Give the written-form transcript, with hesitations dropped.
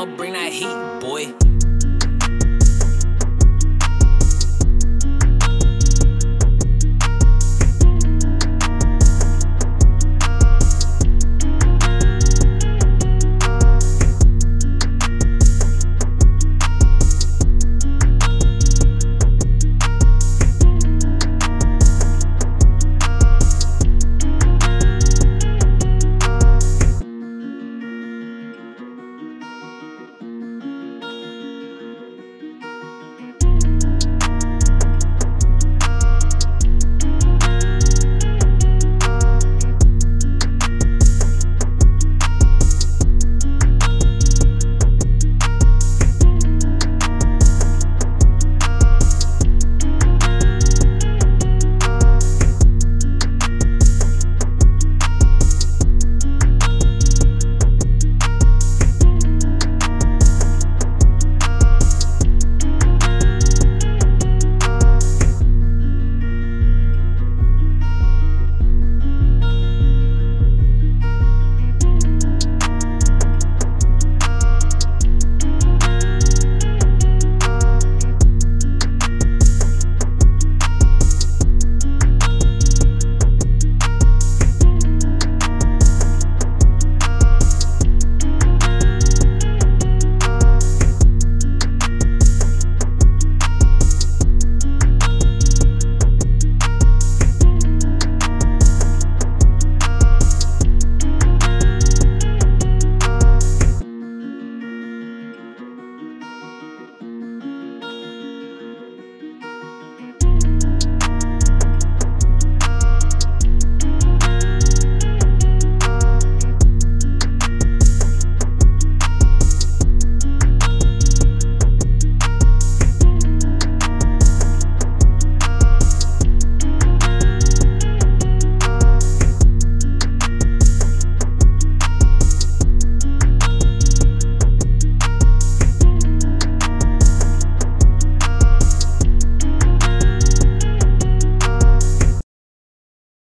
I'ma bring that heat, boy.